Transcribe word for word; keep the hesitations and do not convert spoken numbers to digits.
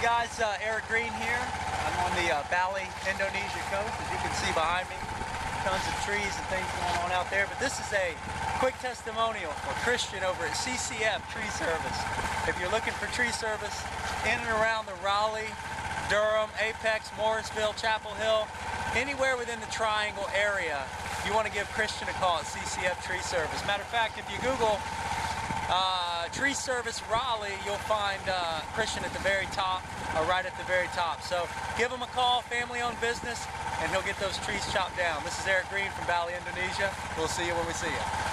you guys, uh, Eric Green here. I'm on the uh, Bali, Indonesia coast, as you can see behind me. Tons of trees and things going on out there, but this is a quick testimonial for Christian over at C C F Tree Service. If you're looking for tree service in and around the Raleigh, Durham, Apex, Morrisville, Chapel Hill, anywhere within the Triangle area, you want to give Christian a call at C C F Tree Service. Matter of fact, if you Google Uh, Tree Service Raleigh, you'll find uh, Christian at the very top, or right at the very top. So give him a call, family-owned business, and he'll get those trees chopped down. This is Eric Green from Bali, Indonesia. We'll see you when we see you.